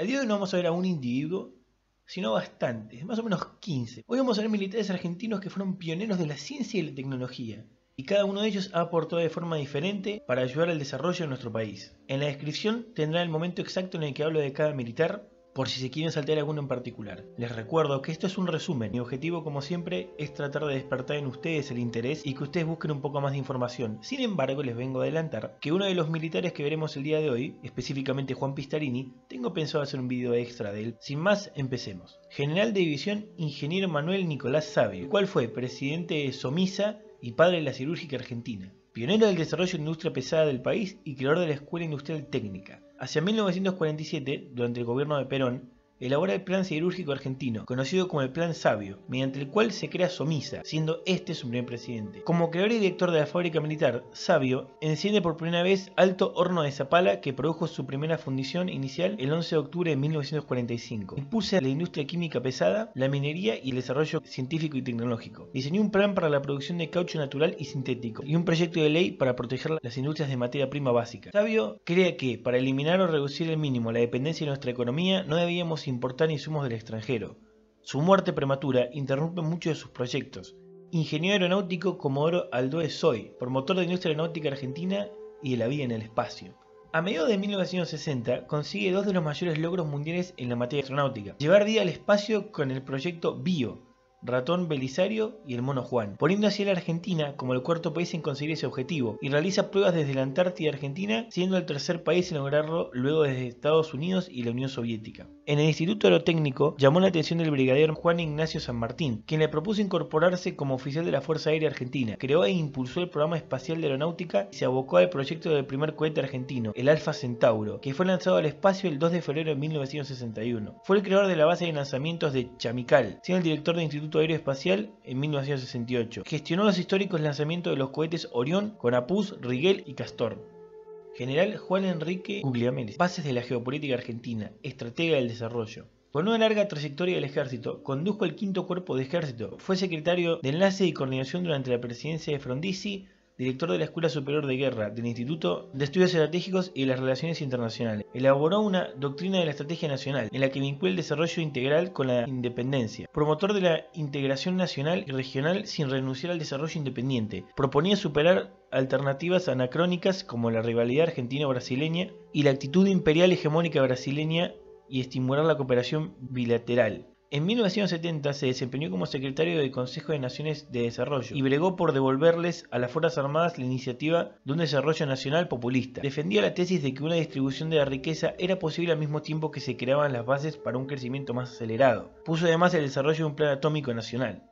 Al día de hoy no vamos a ver a un individuo, sino bastantes, más o menos 15. Hoy vamos a ver militares argentinos que fueron pioneros de la ciencia y la tecnología, y cada uno de ellos ha aportado de forma diferente para ayudar al desarrollo de nuestro país. En la descripción tendrá el momento exacto en el que hablo de cada militar, por si se quieren saltear alguno en particular. Les recuerdo que esto es un resumen. Mi objetivo, como siempre, es tratar de despertar en ustedes el interés y que ustedes busquen un poco más de información. Sin embargo, les vengo a adelantar que uno de los militares que veremos el día de hoy, específicamente Juan Pistarini, tengo pensado hacer un video extra de él. Sin más, empecemos. General de División Ingeniero Manuel Nicolás Sabio, el cual fue presidente de Somisa y padre de la cirúrgica argentina. Pionero del desarrollo de la industria pesada del país y creador de la Escuela Industrial Técnica. Hacia 1947, durante el gobierno de Perón, elabora el Plan Siderúrgico Argentino, conocido como el Plan Sabio, mediante el cual se crea Somisa, siendo este su primer presidente. Como creador y director de la fábrica militar, Sabio enciende por primera vez Alto Horno de Zapala, que produjo su primera fundición inicial el 11 de octubre de 1945. Impulsa la industria química pesada, la minería y el desarrollo científico y tecnológico. Diseñó un plan para la producción de caucho natural y sintético, y un proyecto de ley para proteger las industrias de materia prima básica. Sabio cree que, para eliminar o reducir al mínimo la dependencia de nuestra economía, no debíamos importar insumos del extranjero. Su muerte prematura interrumpe muchos de sus proyectos. Ingeniero aeronáutico comodoro Aldo Zoy, promotor de la industria aeronáutica argentina y de la vida en el espacio. A mediados de 1960 consigue dos de los mayores logros mundiales en la materia astronáutica: llevar vida al espacio con el proyecto Bio Ratón Belisario y el Mono Juan, poniendo así a la Argentina como el cuarto país en conseguir ese objetivo, y realiza pruebas desde la Antártida Argentina, siendo el tercer país en lograrlo luego desde Estados Unidos y la Unión Soviética. En el Instituto Aerotécnico llamó la atención del brigadier Juan Ignacio San Martín, quien le propuso incorporarse como oficial de la Fuerza Aérea Argentina. Creó e impulsó el programa espacial de aeronáutica y se abocó al proyecto del primer cohete argentino, el Alfa Centauro, que fue lanzado al espacio el 2 de febrero de 1961. Fue el creador de la base de lanzamientos de Chamical, siendo el director del Instituto Aeroespacial en 1968. Gestionó los históricos lanzamientos de los cohetes Orión, Corapús, Rigel y Castor. General Juan Enrique Ugliamérez, bases de la geopolítica argentina, estratega del desarrollo. Con una larga trayectoria del ejército, condujo el V Cuerpo de Ejército, fue secretario de Enlace y Coordinación durante la presidencia de Frondizi, director de la Escuela Superior de Guerra, del Instituto de Estudios Estratégicos y de las Relaciones Internacionales. Elaboró una doctrina de la estrategia nacional, en la que vinculó el desarrollo integral con la independencia. Promotor de la integración nacional y regional sin renunciar al desarrollo independiente. Proponía superar alternativas anacrónicas como la rivalidad argentina-brasileña y la actitud imperial hegemónica brasileña, y estimular la cooperación bilateral. En 1970 se desempeñó como secretario del Consejo de Naciones de Desarrollo y bregó por devolverles a las Fuerzas Armadas la iniciativa de un desarrollo nacional populista. Defendía la tesis de que una distribución de la riqueza era posible al mismo tiempo que se creaban las bases para un crecimiento más acelerado. Puso además el desarrollo de un plan atómico nacional.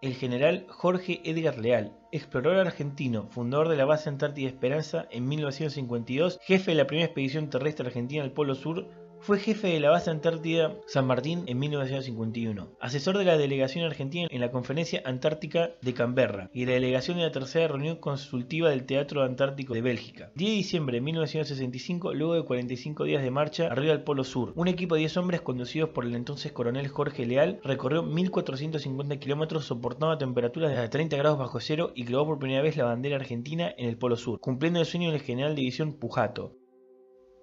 El general Jorge Edgar Leal, explorador argentino, fundador de la base antártida Esperanza en 1952, jefe de la primera expedición terrestre argentina al Polo Sur, fue jefe de la base antártida San Martín en 1951, asesor de la delegación argentina en la Conferencia Antártica de Canberra y de la delegación de la tercera reunión consultiva del Teatro Antártico de Bélgica. 10 de diciembre de 1965, luego de 45 días de marcha arriba al Polo Sur, un equipo de 10 hombres conducidos por el entonces coronel Jorge Leal recorrió 1.450 kilómetros soportando temperaturas de hasta 30 grados bajo cero y clavó por primera vez la bandera argentina en el Polo Sur, cumpliendo el sueño del general de división Pujato.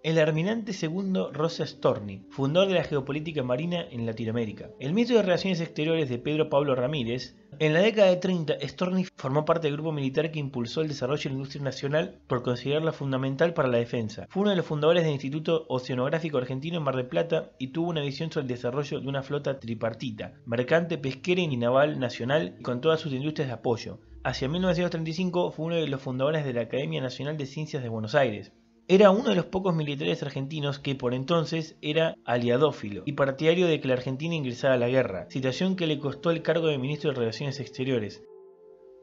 El almirante Segundo Rosa Storni, fundador de la geopolítica marina en Latinoamérica. El ministro de Relaciones Exteriores de Pedro Pablo Ramírez. En la década de 30, Storni formó parte del grupo militar que impulsó el desarrollo de la industria nacional por considerarla fundamental para la defensa. Fue uno de los fundadores del Instituto Oceanográfico Argentino en Mar del Plata y tuvo una visión sobre el desarrollo de una flota tripartita, mercante, pesquera y naval nacional, con todas sus industrias de apoyo. Hacia 1935 fue uno de los fundadores de la Academia Nacional de Ciencias de Buenos Aires. Era uno de los pocos militares argentinos que por entonces era aliadófilo y partidario de que la Argentina ingresara a la guerra, situación que le costó el cargo de ministro de Relaciones Exteriores.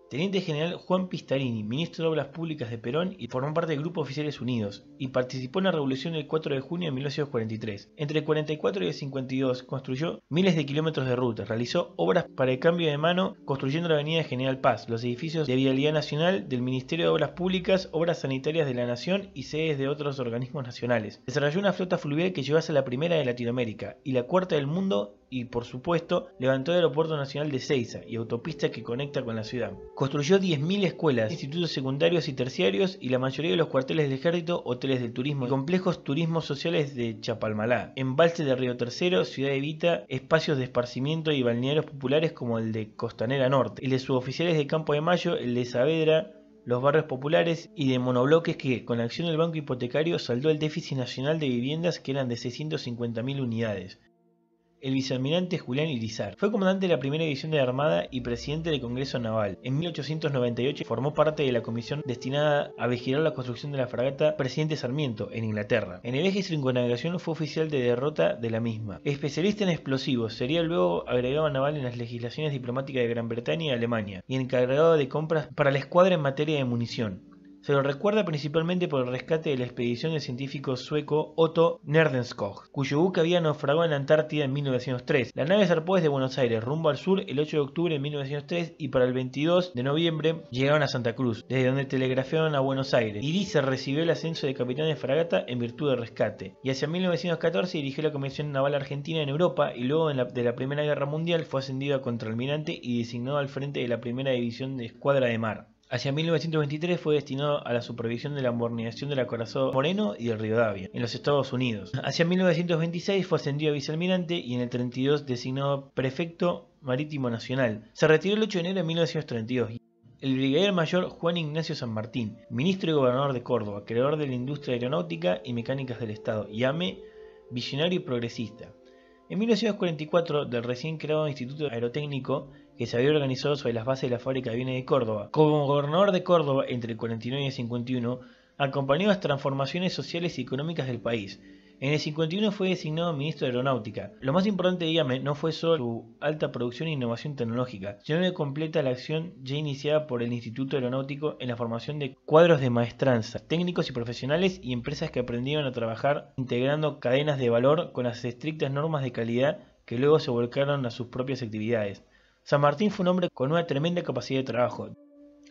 Teniente General Juan Pistarini, ministro de Obras Públicas de Perón, y formó parte del Grupo Oficiales Unidos, y participó en la Revolución del 4 de junio de 1943. Entre el 44 y el 52 construyó miles de kilómetros de rutas, realizó obras para el cambio de mano, construyendo la avenida General Paz, los edificios de Vialidad Nacional, del Ministerio de Obras Públicas, Obras Sanitarias de la Nación y sedes de otros organismos nacionales. Desarrolló una flota fluvial que llegó a ser la primera de Latinoamérica y la cuarta del mundo y, por supuesto, levantó el Aeropuerto Nacional de Ezeiza y autopista que conecta con la ciudad. Construyó 10.000 escuelas, institutos secundarios y terciarios y la mayoría de los cuarteles del ejército, hoteles del turismo y complejos turismos sociales de Chapalmalá, embalse de Río Tercero, Ciudad Evita, espacios de esparcimiento y balnearios populares como el de Costanera Norte, el de suboficiales de Campo de Mayo, el de Saavedra, los barrios populares y de monobloques que, con la acción del Banco Hipotecario, saldó el déficit nacional de viviendas que eran de 650.000 unidades. El vicealmirante Julián Irizar fue comandante de la primera división de la Armada y presidente del Congreso Naval. En 1898 formó parte de la comisión destinada a vigilar la construcción de la fragata Presidente Sarmiento en Inglaterra. En el eje circunnavegación fue oficial de derrota de la misma. Especialista en explosivos, sería luego agregado naval en las legislaciones diplomáticas de Gran Bretaña y Alemania y encargado de compras para la escuadra en materia de munición. Se lo recuerda principalmente por el rescate de la expedición del científico sueco Otto Nordenskjöld, cuyo buque había naufragado en la Antártida en 1903. La nave zarpó desde Buenos Aires rumbo al sur el 8 de octubre de 1903 y para el 22 de noviembre llegaron a Santa Cruz, desde donde telegrafiaron a Buenos Aires. Irizar recibió el ascenso de capitán de fragata en virtud del rescate, y hacia 1914 dirigió la Comisión Naval Argentina en Europa y luego de la Primera Guerra Mundial fue ascendido a contraalmirante y designado al frente de la Primera División de Escuadra de Mar. Hacia 1923 fue destinado a la supervisión de la modernización del acorazado Moreno y del Rivadavia, en los Estados Unidos. Hacia 1926 fue ascendido a vicealmirante y en el 32 designado prefecto marítimo nacional. Se retiró el 8 de enero de 1932. El brigadier mayor Juan Ignacio San Martín, ministro y gobernador de Córdoba, creador de la industria aeronáutica y mecánicas del Estado, IAME, visionario y progresista. En 1944, del recién creado Instituto Aerotécnico, que se había organizado sobre las bases de la fábrica de aviones de Córdoba. Como gobernador de Córdoba entre el 49 y el 51, acompañó las transformaciones sociales y económicas del país. En el 51 fue designado ministro de Aeronáutica. Lo más importante de IAME no fue solo su alta producción e innovación tecnológica, sino que completa la acción ya iniciada por el Instituto Aeronáutico en la formación de cuadros de maestranza, técnicos y profesionales y empresas que aprendieron a trabajar integrando cadenas de valor con las estrictas normas de calidad que luego se volcaron a sus propias actividades. San Martín fue un hombre con una tremenda capacidad de trabajo.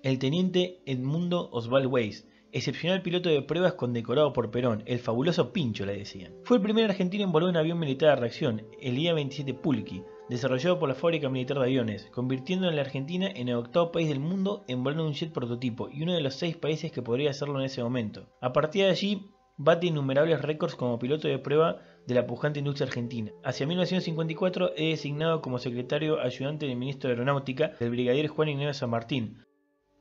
El teniente Edmundo Oswald Weiss, excepcional piloto de pruebas condecorado por Perón, el fabuloso Pincho le decían. Fue el primer argentino en volar un avión militar de reacción, el IA-27 Pulqui, desarrollado por la fábrica militar de aviones, convirtiendo a la Argentina en el octavo país del mundo en volar un jet prototipo y uno de los 6 países que podría hacerlo en ese momento. A partir de allí, bate innumerables récords como piloto de prueba de la pujante industria argentina. Hacia 1954 es designado como secretario ayudante del ministro de Aeronáutica del brigadier Juan Ignacio San Martín,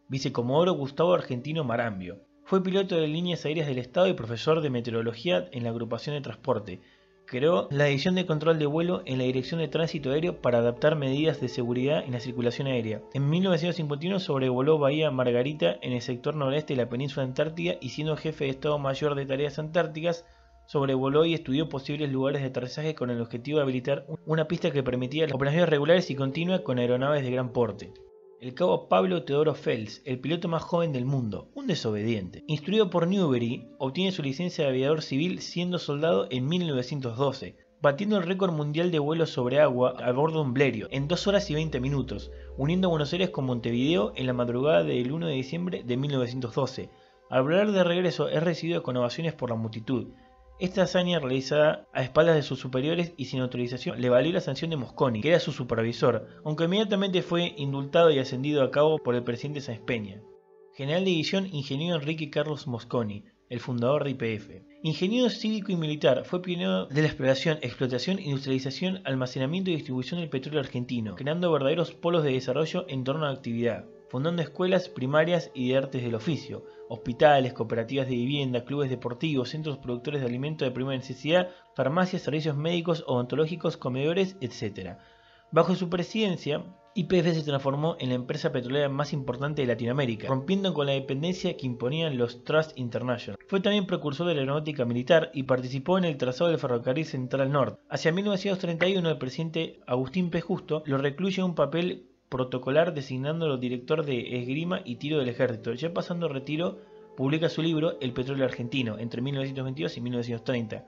vicecomodoro Gustavo Argentino Marambio. Fue piloto de líneas aéreas del Estado y profesor de meteorología en la agrupación de transporte. Creó la División de Control de Vuelo en la Dirección de Tránsito Aéreo para adaptar medidas de seguridad en la circulación aérea. En 1951 sobrevoló Bahía Margarita en el sector noreste de la península antártida y siendo jefe de Estado Mayor de Tareas Antárticas, sobrevoló y estudió posibles lugares de aterrizaje con el objetivo de habilitar una pista que permitía las operaciones regulares y continuas con aeronaves de gran porte. El cabo Pablo Teodoro Fels, el piloto más joven del mundo, un desobediente. Instruido por Newbery, obtiene su licencia de aviador civil siendo soldado en 1912, batiendo el récord mundial de vuelos sobre agua a bordo de un Blerio en 2 horas y 20 minutos, uniendo Buenos Aires con Montevideo en la madrugada del 1 de diciembre de 1912. Al volar de regreso es recibido con ovaciones por la multitud. Esta hazaña realizada a espaldas de sus superiores y sin autorización le valió la sanción de Mosconi, que era su supervisor, aunque inmediatamente fue indultado y ascendido a cabo por el presidente Sáenz Peña. General de división ingeniero Enrique Carlos Mosconi, el fundador de YPF. Ingeniero cívico y militar, fue pionero de la exploración, explotación, industrialización, almacenamiento y distribución del petróleo argentino, creando verdaderos polos de desarrollo en torno a la actividad, fundando escuelas primarias y de artes del oficio, hospitales, cooperativas de vivienda, clubes deportivos, centros productores de alimentos de primera necesidad, farmacias, servicios médicos, odontológicos, comedores, etc. Bajo su presidencia, YPF se transformó en la empresa petrolera más importante de Latinoamérica, rompiendo con la dependencia que imponían los Trusts International. Fue también precursor de la aeronáutica militar y participó en el trazado del ferrocarril Central Norte. Hacia 1931 el presidente Agustín P. Justo lo recluye a un papel protocolar designándolo director de esgrima y tiro del ejército. Ya pasando retiro, publica su libro El petróleo argentino, entre 1922 y 1930.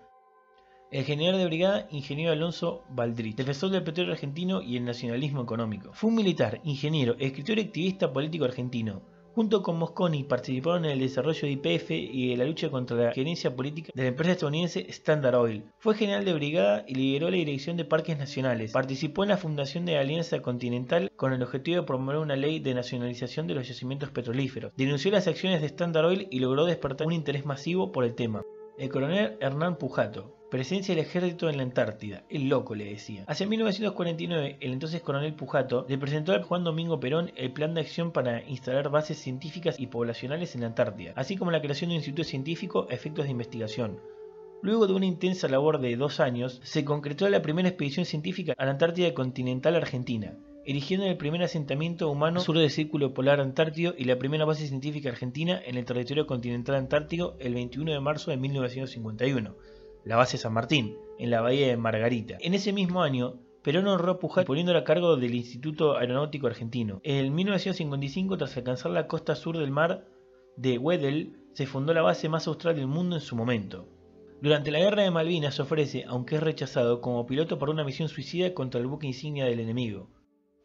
El general de brigada, ingeniero Alonso Baldrich, defensor del petróleo argentino y el nacionalismo económico. Fue un militar, ingeniero, escritor y activista político argentino. Junto con Mosconi participaron en el desarrollo de YPF y de la lucha contra la gerencia política de la empresa estadounidense Standard Oil. Fue general de brigada y lideró la dirección de parques nacionales. Participó en la fundación de la Alianza Continental con el objetivo de promover una ley de nacionalización de los yacimientos petrolíferos. Denunció las acciones de Standard Oil y logró despertar un interés masivo por el tema. El coronel Hernán Pujato. Presencia del ejército en la Antártida, el loco le decía. Hacia 1949, el entonces coronel Pujato le presentó a Juan Domingo Perón el plan de acción para instalar bases científicas y poblacionales en la Antártida, así como la creación de un instituto científico a efectos de investigación. Luego de una intensa labor de 2 años, se concretó la primera expedición científica a la Antártida continental argentina, erigiendo el primer asentamiento humano sur del Círculo Polar Antártido y la primera base científica argentina en el territorio continental antártico el 21 de marzo de 1951. La base San Martín, en la bahía de Margarita. En ese mismo año, Perón honró a Pujato poniéndolo a cargo del Instituto Aeronáutico Argentino. En 1955, tras alcanzar la costa sur del mar de Weddell, se fundó la base más austral del mundo en su momento. Durante la Guerra de Malvinas se ofrece, aunque es rechazado, como piloto para una misión suicida contra el buque insignia del enemigo.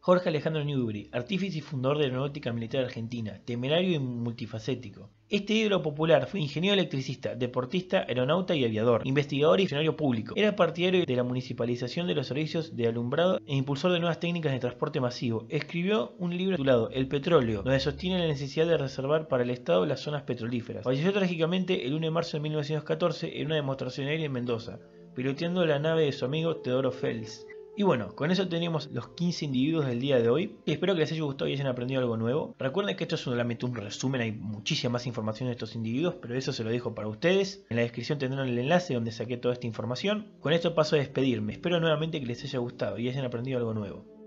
Jorge Alejandro Newbery, artífice y fundador de la Aeronáutica Militar Argentina, temerario y multifacético. Este ídolo popular fue ingeniero electricista, deportista, aeronauta y aviador, investigador y funcionario público. Era partidario de la municipalización de los servicios de alumbrado e impulsor de nuevas técnicas de transporte masivo. Escribió un libro titulado El petróleo, donde sostiene la necesidad de reservar para el Estado las zonas petrolíferas. Falleció trágicamente el 1 de marzo de 1914 en una demostración aérea en Mendoza, piloteando la nave de su amigo Teodoro Fels. Y bueno, con eso tenemos los 15 individuos del día de hoy. Espero que les haya gustado y hayan aprendido algo nuevo. Recuerden que esto es solamente un resumen, hay muchísima más información de estos individuos, pero eso se lo dejo para ustedes. En la descripción tendrán el enlace donde saqué toda esta información. Con esto paso a despedirme. Espero nuevamente que les haya gustado y hayan aprendido algo nuevo.